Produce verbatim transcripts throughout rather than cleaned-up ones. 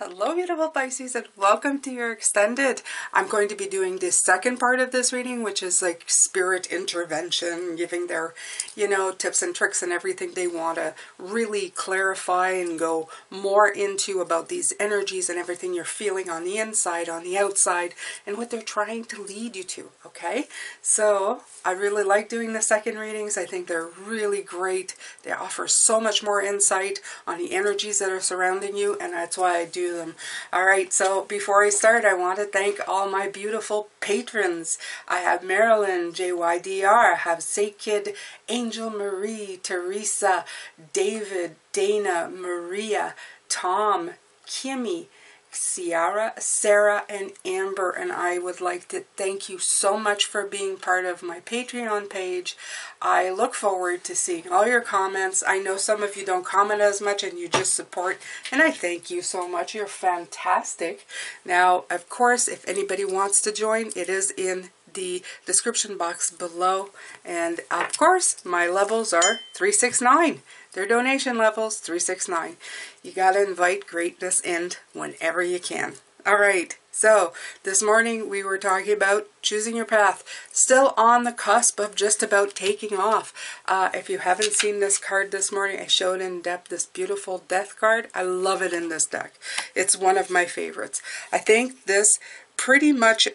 Hello beautiful Pisces and welcome to your extended. I'm going to be doing the second part of this reading, which is like spirit intervention, giving their, you know, tips and tricks and everything they want to really clarify and go more into about these energies and everything you're feeling on the inside, on the outside, and what they're trying to lead you to, okay? So I really like doing the second readings. I think they're really great. They offer so much more insight on the energies that are surrounding you, and that's why I do them. All right, so before I start, I want to thank all my beautiful patrons. I have Marilyn, J Y D R, I have Sakid, Angel Marie, Teresa, David, Dana, Maria, Tom, Kimmy, Ciara, Sarah, and Amber, and I would like to thank you so much for being part of my Patreon page. I look forward to seeing all your comments. I know some of you don't comment as much and you just support, and I thank you so much. You're fantastic. Now, of course, if anybody wants to join, it is in the description box below, and of course, my levels are three six nine. Their donation levels, three six nine. You gotta invite greatness in whenever you can. All right, so this morning we were talking about choosing your path. Still on the cusp of just about taking off. Uh, if you haven't seen this card this morning, I showed in depth this beautiful death card. I love it in this deck. It's one of my favorites. I think this pretty much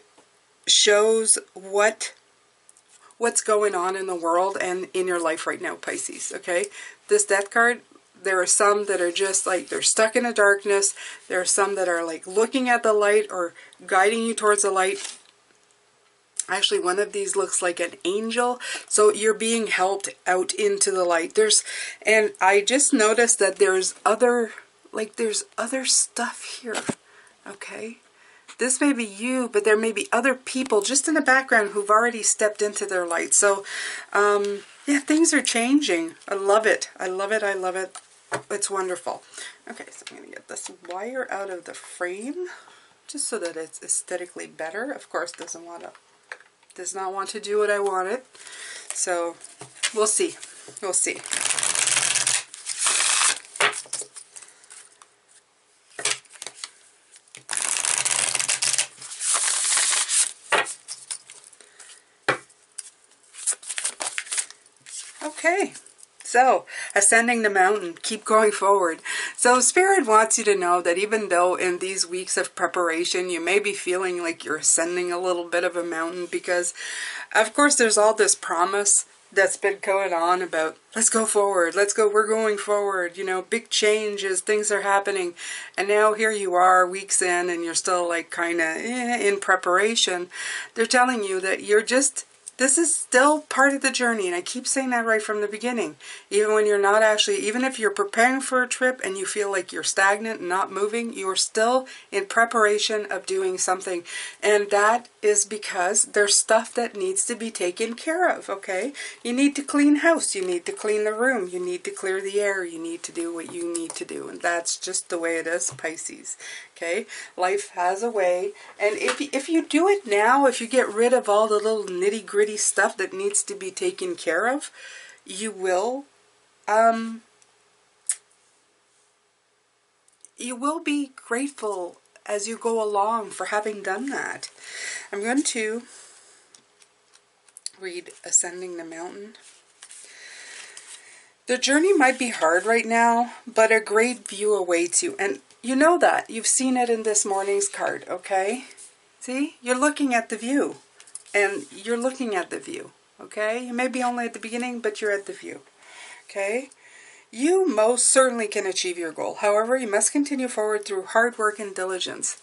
shows what what's going on in the world and in your life right now, Pisces, okay? This death card, there are some that are just like, they're stuck in the darkness. There are some that are like looking at the light or guiding you towards the light. Actually, one of these looks like an angel. So you're being helped out into the light. There's, and I just noticed that there's other, like there's other stuff here, okay? This may be you, but there may be other people just in the background who've already stepped into their light. So, um, yeah, things are changing. I love it. I love it. I love it. It's wonderful. Okay, so I'm going to get this wire out of the frame just so that it's aesthetically better. Of course, doesn't want to, does not want to do what I want it. So, we'll see. We'll see. Okay, so ascending the mountain, keep going forward. So Spirit wants you to know that even though in these weeks of preparation, you may be feeling like you're ascending a little bit of a mountain because, of course, there's all this promise that's been going on about, let's go forward, let's go, we're going forward, you know, big changes, things are happening. And now here you are weeks in and you're still like kind of eh, in preparation. They're telling you that you're just... This is still part of the journey, and I keep saying that right from the beginning. Even when you're not actually, even if you're preparing for a trip and you feel like you're stagnant and not moving, you are still in preparation of doing something. And that is because there's stuff that needs to be taken care of, okay? You need to clean house, you need to clean the room, you need to clear the air, you need to do what you need to do. And that's just the way it is, Pisces, okay? Life has a way. And if, if you do it now, if you get rid of all the little nitty-gritty stuff that needs to be taken care of, you will um, you will be grateful as you go along for having done that. I'm going to read Ascending the Mountain. The journey might be hard right now, but a great view awaits you. And you know that. You've seen it in this morning's card, okay? See? You're looking at the view. And you're looking at the view, okay? You may be only at the beginning, but you're at the view, okay? You most certainly can achieve your goal. However, you must continue forward through hard work and diligence.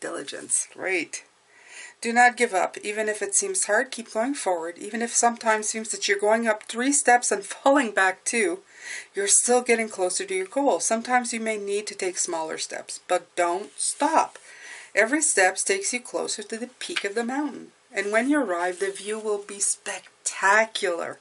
Diligence, right. Do not give up. Even if it seems hard, keep going forward. Even if sometimes it seems that you're going up three steps and falling back two, you're still getting closer to your goal. Sometimes you may need to take smaller steps, but don't stop. Every step takes you closer to the peak of the mountain. And when you arrive, the view will be spectacular.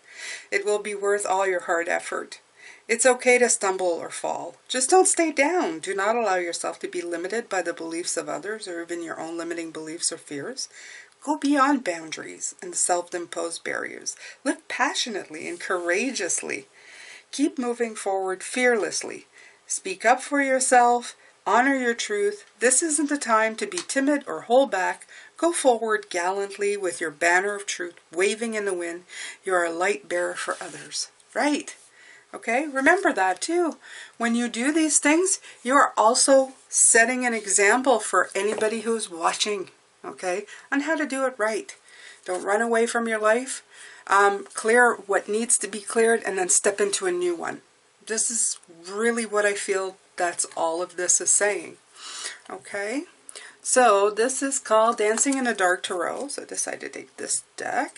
It will be worth all your hard effort. It's okay to stumble or fall. Just don't stay down. Do not allow yourself to be limited by the beliefs of others or even your own limiting beliefs or fears. Go beyond boundaries and self-imposed barriers. Live passionately and courageously. Keep moving forward fearlessly. Speak up for yourself. Honor your truth. This isn't the time to be timid or hold back. Go forward gallantly with your banner of truth waving in the wind. You're a light bearer for others. Right. Okay, remember that too. When you do these things, you are also setting an example for anybody who's watching, okay, on how to do it right. Don't run away from your life. Um, clear what needs to be cleared and then step into a new one. This is really what I feel that's all of this is saying. Okay, so this is called Dancing in the Dark Tarot. So I decided to take this deck.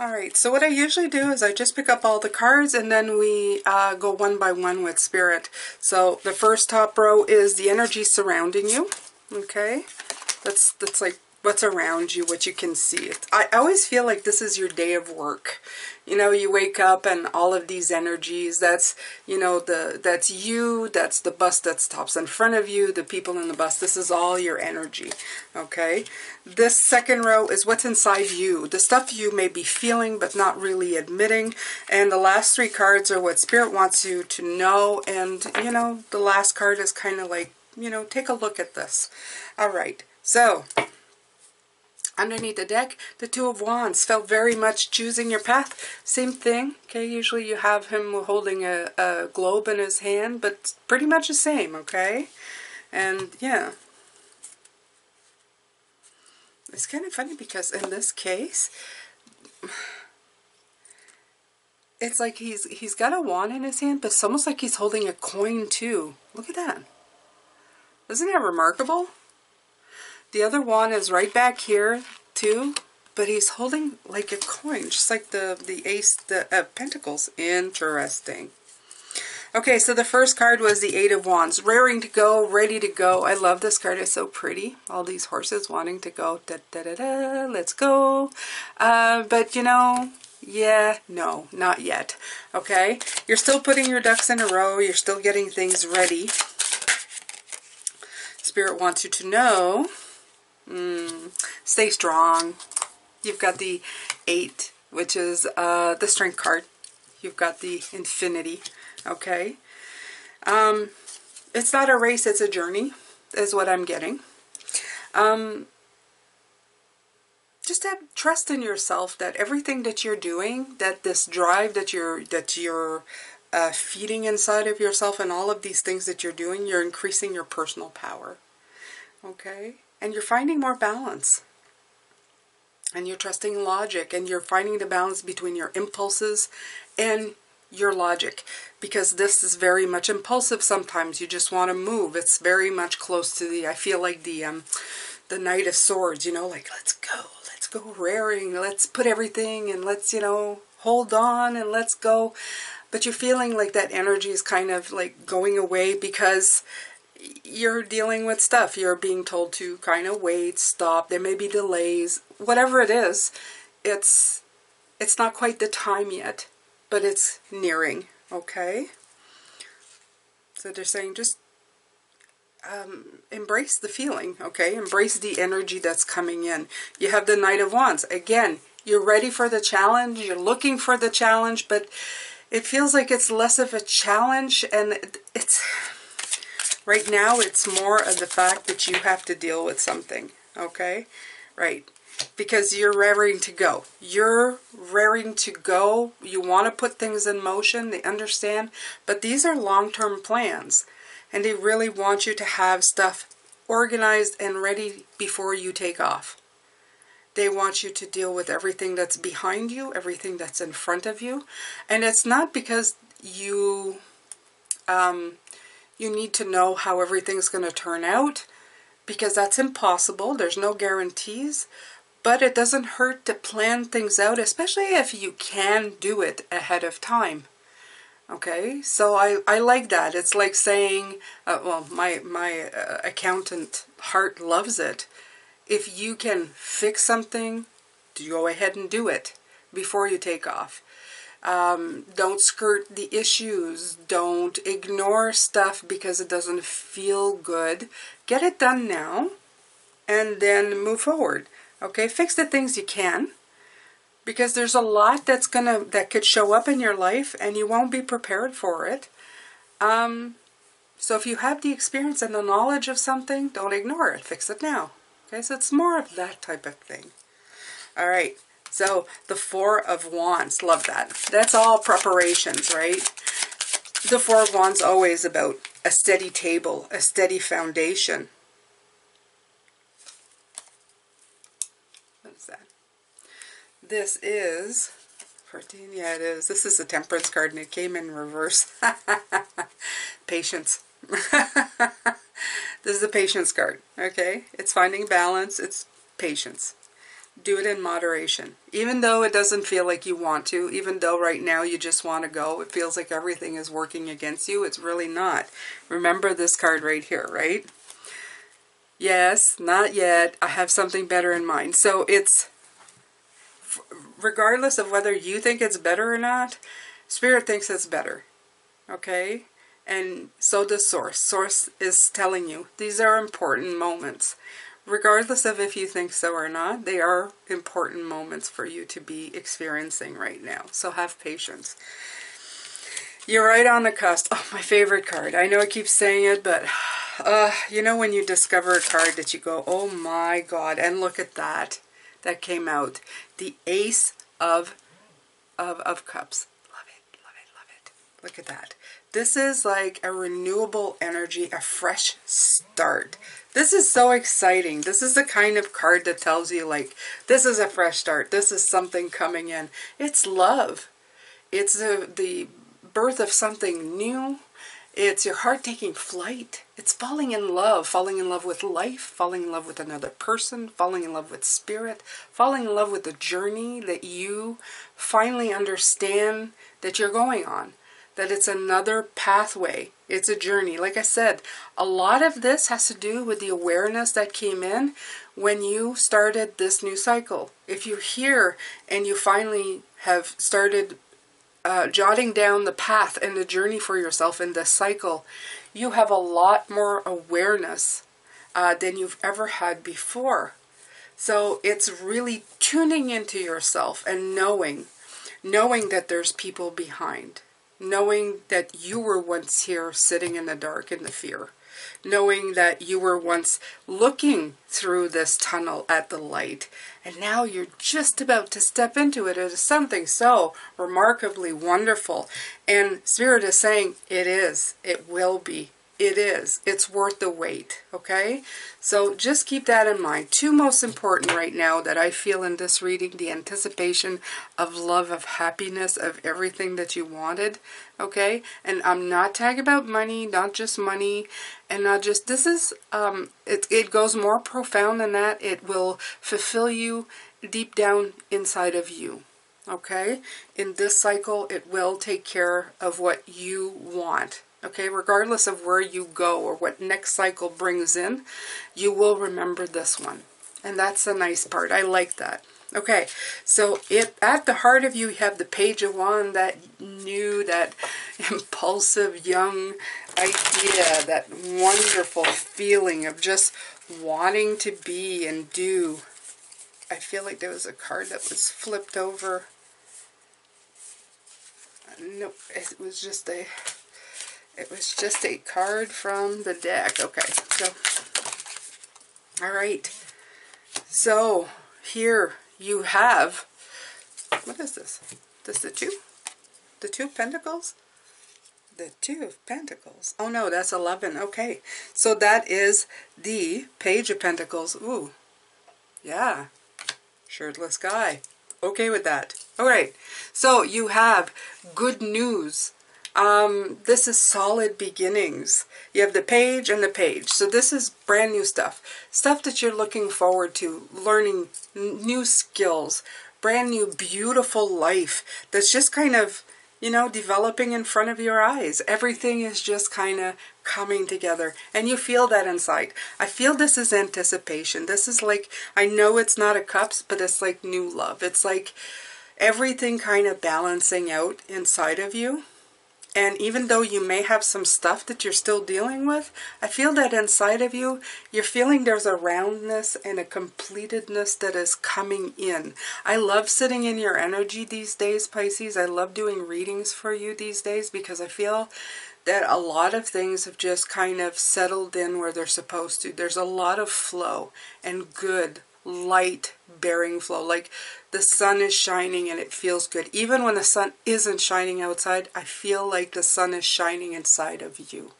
Alright, so what I usually do is I just pick up all the cards and then we uh, go one by one with Spirit. So the first top row is the energy surrounding you, okay? That's that's like what's around you, what you can see. It's, I always feel like this is your day of work. You know, you wake up and all of these energies, that's, you know, the that's you, that's the bus that stops in front of you, the people in the bus, this is all your energy, okay? This second row is what's inside you, the stuff you may be feeling but not really admitting, and the last three cards are what Spirit wants you to know, and, you know, the last card is kind of like, you know, take a look at this. All right, so underneath the deck, the Two of Wands felt very much choosing your path. Same thing, okay? Usually you have him holding a, a globe in his hand, but pretty much the same, okay? And yeah. It's kind of funny because in this case, it's like he's he's got a wand in his hand, but it's almost like he's holding a coin too. Look at that. Isn't that remarkable? The other wand is right back here, too, but he's holding like a coin, just like the, the Ace the, uh, Pentacles. Interesting. Okay, so the first card was the Eight of Wands. Raring to go, ready to go. I love this card. It's so pretty. All these horses wanting to go. Da-da-da-da, let's go. Uh, but, you know, yeah, no, not yet. Okay? You're still putting your ducks in a row. You're still getting things ready. Spirit wants you to know. Mm, stay strong. You've got the eight, which is uh, the strength card. You've got the infinity, okay? Um, it's not a race, it's a journey, is what I'm getting. Um, just have trust in yourself that everything that you're doing, that this drive that you're, that you're uh, feeding inside of yourself and all of these things that you're doing, you're increasing your personal power, okay? And you're finding more balance. And you're trusting logic. And you're finding the balance between your impulses and your logic. Because this is very much impulsive sometimes. You just want to move. It's very much close to the, I feel like the, um, the Knight of Swords. You know, like, let's go. Let's go raring. Let's put everything and let's, you know, hold on and let's go. But you're feeling like that energy is kind of like going away because you're dealing with stuff. You're being told to kind of wait, stop. There may be delays. Whatever it is, it's it's not quite the time yet, but it's nearing. Okay. So they're saying just um, embrace the feeling. Okay, embrace the energy that's coming in. You have the Knight of Wands again. You're ready for the challenge. You're looking for the challenge, but it feels like it's less of a challenge, and it's. Right now, it's more of the fact that you have to deal with something, okay? Right, because you're raring to go. You're raring to go. You want to put things in motion. They understand, but these are long-term plans, and they really want you to have stuff organized and ready before you take off. They want you to deal with everything that's behind you, everything that's in front of you, and it's not because you um. You need to know how everything's going to turn out, because that's impossible. There's no guarantees, but it doesn't hurt to plan things out, especially if you can do it ahead of time. Okay, so I, I like that. It's like saying, uh, well, my, my uh, accountant heart loves it. If you can fix something, go ahead and do it before you take off. Um, don't skirt the issues. Don't ignore stuff because it doesn't feel good. Get it done now and then move forward. Okay, fix the things you can. because there's a lot that's gonna that could show up in your life and you won't be prepared for it. Um, so if you have the experience and the knowledge of something, don't ignore it. Fix it now. Okay, so it's more of that type of thing. All right, so the Four of Wands. Love that. That's all preparations, right? The Four of Wands always about a steady table, a steady foundation. What is that? This is, fourteen, yeah it is. This is the Temperance card and it came in reverse. Patience. This is the Patience card, okay? It's finding balance, it's patience. Do it in moderation. Even though it doesn't feel like you want to, even though right now you just want to go, it feels like everything is working against you, it's really not. Remember this card right here, right? Yes, not yet, I have something better in mind. So it's, regardless of whether you think it's better or not, Spirit thinks it's better, okay? And so does Source. Source is telling you, these are important moments. Regardless of if you think so or not, they are important moments for you to be experiencing right now. So have patience. You're right on the cusp. Oh, my favorite card. I know I keep saying it, but uh, you know when you discover a card that you go, oh my God, and look at that. That came out. The Ace of, of, of Cups. Love it, love it, love it. Look at that. This is like a renewable energy, a fresh start. This is so exciting. This is the kind of card that tells you like, this is a fresh start. This is something coming in. It's love. It's the, the birth of something new. It's your heart taking flight. It's falling in love, falling in love with life, falling in love with another person, falling in love with spirit, falling in love with the journey that you finally understand that you're going on. That it's another pathway. It's a journey. Like I said, a lot of this has to do with the awareness that came in when you started this new cycle. If you're here and you finally have started uh, jotting down the path and the journey for yourself in this cycle, you have a lot more awareness uh, than you've ever had before. So it's really tuning into yourself and knowing, knowing that there's people behind. Knowing that you were once here sitting in the dark in the fear. Knowing that you were once looking through this tunnel at the light. And now you're just about to step into it. It is something so remarkably wonderful. And Spirit is saying, it is. It will be. It is. It's worth the wait. Okay? So just keep that in mind. Two most important right now that I feel in this reading, the anticipation of love, of happiness, of everything that you wanted. Okay? And I'm not talking about money, not just money, and not just, this is, um, it, it goes more profound than that. It will fulfill you deep down inside of you. Okay? In this cycle, it will take care of what you want. Okay, regardless of where you go or what next cycle brings in, you will remember this one. And that's the nice part. I like that. Okay, so it, at the heart of you, you have the Page of Wands, that new, that impulsive young idea, that wonderful feeling of just wanting to be and do. I feel like there was a card that was flipped over. Nope, it was just a... It was just a card from the deck. Okay, so, all right. So, here you have, what is this? This the two? The Two of Pentacles? The Two of Pentacles. Oh no, that's eleven. Okay, so that is the Page of Pentacles. Ooh, yeah, shirtless guy. Okay with that. All right, so you have good news. Um, this is solid beginnings. You have the Page and the Page. So this is brand new stuff. Stuff that you're looking forward to, learning new skills, brand new beautiful life that's just kind of, you know, developing in front of your eyes. Everything is just kind of coming together and you feel that inside. I feel this is anticipation. This is like, I know it's not a cups, but it's like new love. It's like everything kind of balancing out inside of you. And even though you may have some stuff that you're still dealing with, I feel that inside of you, you're feeling there's a roundness and a completedness that is coming in. I love sitting in your energy these days, Pisces. I love doing readings for you these days because I feel that a lot of things have just kind of settled in where they're supposed to. There's a lot of flow and good light bearing flow, like the sun is shining and it feels good. Even when the sun isn't shining outside, I feel like the sun is shining inside of you,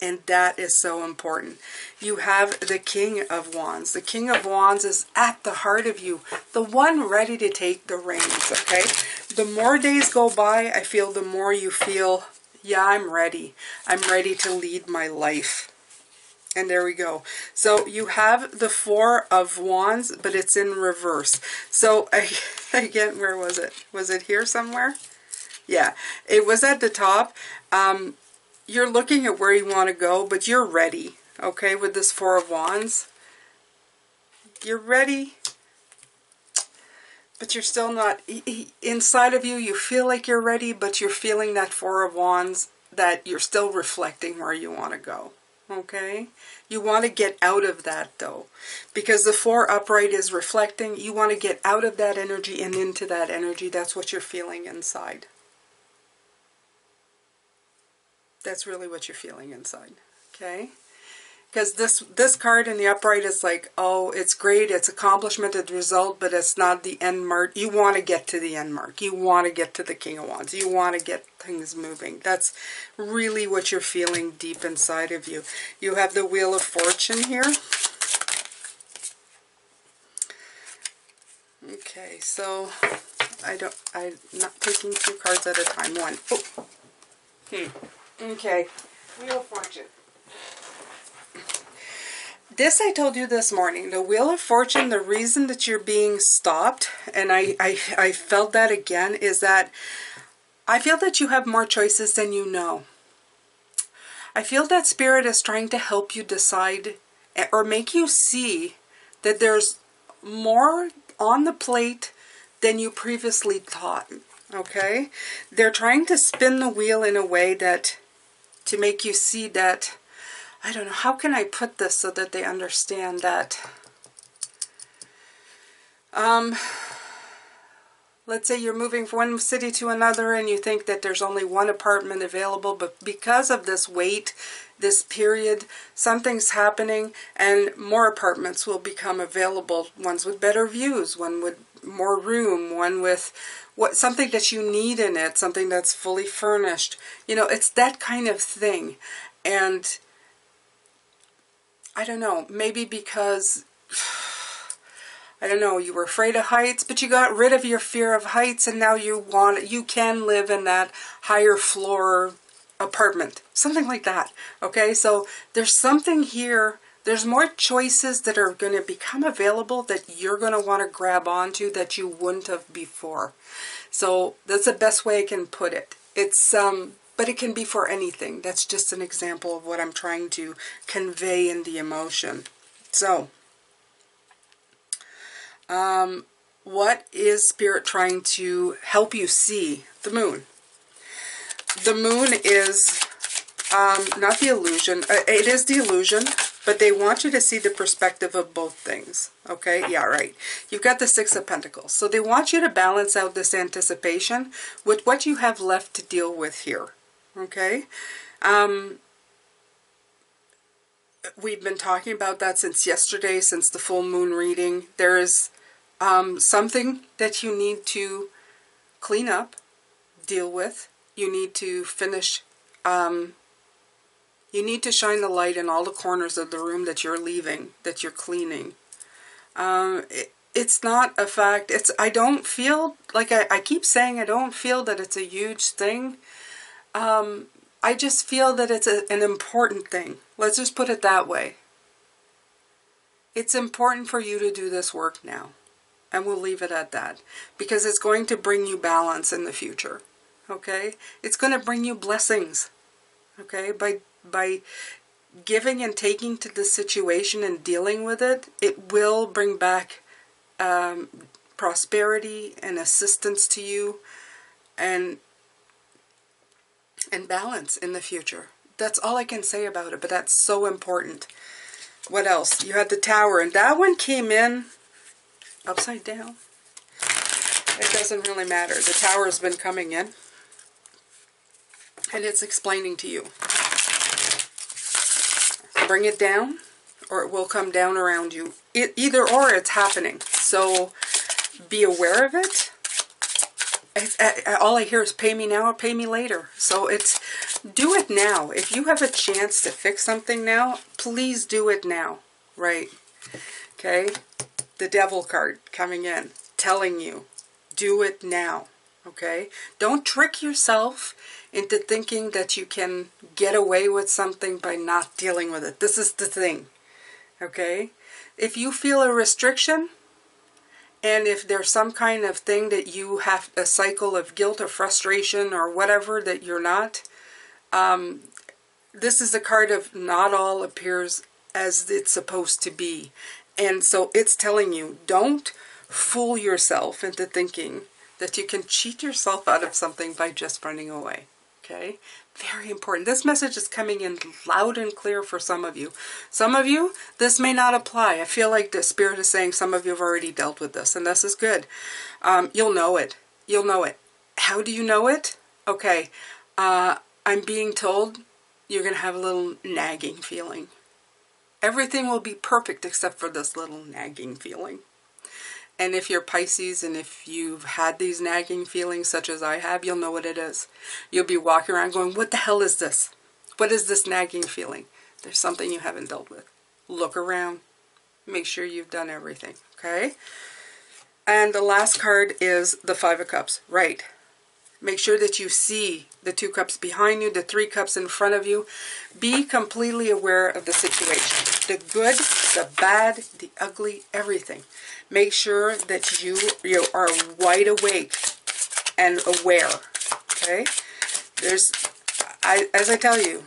and that is so important. You have the King of Wands. The King of Wands is at the heart of you, the one ready to take the reins, okay? The more days go by, I feel the more you feel, yeah, I'm ready. I'm ready to lead my life. And there we go. So you have the Four of Wands, but it's in reverse. So again, where was it? Was it here somewhere? Yeah, it was at the top. Um, you're looking at where you want to go, but you're ready, okay, with this Four of Wands. You're ready, but you're still not. Inside of you, you feel like you're ready, but you're feeling that Four of Wands, that you're still reflecting where you want to go. Okay, you want to get out of that though, because the four upright is reflecting. You want to get out of that energy and into that energy. That's what you're feeling inside. That's really what you're feeling inside. Okay, because this this card in the upright is like, oh, it's great, it's accomplishment, it's result, but it's not the end mark. You want to get to the end mark. You want to get to the King of Wands. You want to get things moving. That's really what you're feeling deep inside of you. You have the Wheel of Fortune here. Okay, so I don't, I'm not taking two cards at a time. One. Oh. Hmm. Okay. Wheel of Fortune. This I told you this morning, the Wheel of Fortune, the reason that you're being stopped, and I, I, I felt that again, is that I feel that you have more choices than you know. I feel that Spirit is trying to help you decide or make you see that there's more on the plate than you previously thought, okay? They're trying to spin the wheel in a way that, to make you see that, I don't know, how can I put this so that they understand that? Um, let's say you're moving from one city to another and you think that there's only one apartment available, but because of this wait, this period, something's happening and more apartments will become available. Ones with better views, one with more room, one with what something that you need in it, something that's fully furnished. You know, it's that kind of thing. And I don't know, maybe because, I don't know, you were afraid of heights, but you got rid of your fear of heights and now you want, you can live in that higher floor apartment, something like that, okay? So there's something here, there's more choices that are going to become available that you're going to want to grab onto that you wouldn't have before. So that's the best way I can put it. It's, um... but it can be for anything. That's just an example of what I'm trying to convey in the emotion. So, um, what is Spirit trying to help you see? The moon. The moon is um, not the illusion. It is the illusion, but they want you to see the perspective of both things. Okay, yeah, right. You've got the Six of Pentacles. So they want you to balance out this anticipation with what you have left to deal with here. Okay, um, we've been talking about that since yesterday, since the full moon reading. There is um, something that you need to clean up, deal with. You need to finish, um, you need to shine the light in all the corners of the room that you're leaving, that you're cleaning. Um, it, it's not a fact, it's, I don't feel, like I, I keep saying, I don't feel that it's a huge thing. Um, I just feel that it's a, an important thing. Let's just put it that way. It's important for you to do this work now. And we'll leave it at that. Because it's going to bring you balance in the future. Okay? It's going to bring you blessings. Okay? By, by giving and taking to this situation and dealing with it, it will bring back um, prosperity and assistance to you. And and balance in the future. That's all I can say about it, but that's so important. What else? You had the Tower, and that one came in upside down. It doesn't really matter. The Tower has been coming in, and it's explaining to you. Bring it down, or it will come down around you. It, either or, it's happening. So be aware of it. It's, I, all I hear is pay me now or pay me later. So it's do it now. If you have a chance to fix something now, please do it now. Right? Okay? The Devil card coming in, telling you, do it now. Okay? Don't trick yourself into thinking that you can get away with something by not dealing with it. This is the thing. Okay? If you feel a restriction, and if there's some kind of thing that you have, a cycle of guilt or frustration or whatever that you're not, um, this is a card of not all appears as it's supposed to be. And so it's telling you, don't fool yourself into thinking that you can cheat yourself out of something by just running away. Okay? Very important. This message is coming in loud and clear for some of you. Some of you, this may not apply. I feel like the Spirit is saying some of you have already dealt with this, and this is good. Um, you'll know it. You'll know it. How do you know it? Okay. Uh, I'm being told you're going to have a little nagging feeling. Everything will be perfect except for this little nagging feeling. And if you're Pisces, and if you've had these nagging feelings such as I have, you'll know what it is. You'll be walking around going, what the hell is this? What is this nagging feeling? There's something you haven't dealt with. Look around. Make sure you've done everything, okay? And the last card is the Five of Cups, right? Make sure that you see the two cups behind you, the three cups in front of you. Be completely aware of the situation. The good, the bad, the ugly, everything. Make sure that you, you are wide awake and aware, okay? There's, I, as I tell you,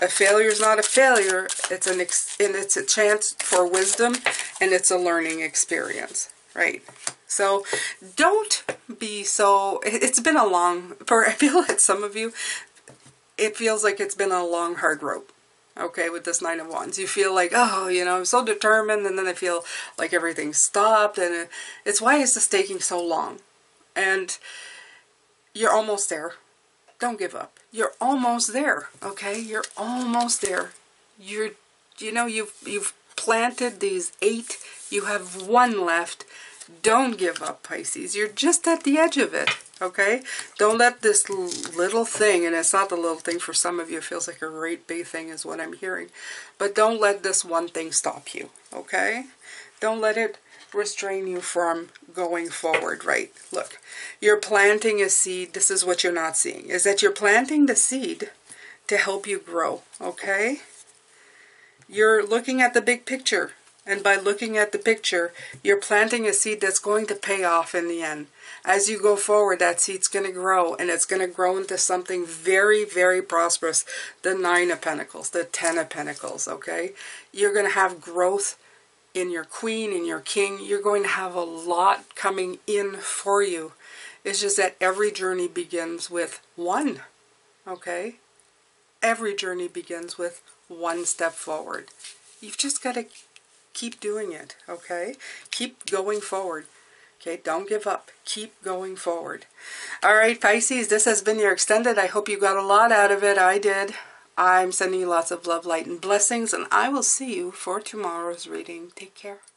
a failure is not a failure. It's an ex, and it's a chance for wisdom, and it's a learning experience, right? So don't be so, it's been a long, for I feel like some of you, it feels like it's been a long, hard road, okay, with this Nine of Wands. You feel like, oh, you know, I'm so determined, and then I feel like everything stopped, and it's, why is this taking so long? And you're almost there. Don't give up. You're almost there, okay? You're almost there. You're, you know, you've, you've planted these eight, you have one left. Don't give up, Pisces. You're just at the edge of it, okay? Don't let this little thing, and it's not the little thing for some of you, it feels like a great big thing is what I'm hearing, but don't let this one thing stop you, okay? Don't let it restrain you from going forward, right? Look, you're planting a seed. This is what you're not seeing, is that you're planting the seed to help you grow, okay? You're looking at the big picture. And by looking at the picture, you're planting a seed that's going to pay off in the end. As you go forward, that seed's going to grow, and it's going to grow into something very, very prosperous. The Nine of Pentacles, the Ten of Pentacles, okay? You're going to have growth in your Queen, in your King. You're going to have a lot coming in for you. It's just that every journey begins with one, okay? Every journey begins with one step forward. You've just got to keep doing it, okay? Keep going forward, okay? Don't give up. Keep going forward. All right, Pisces, this has been your extended. I hope you got a lot out of it. I did. I'm sending you lots of love, light, and blessings, and I will see you for tomorrow's reading. Take care.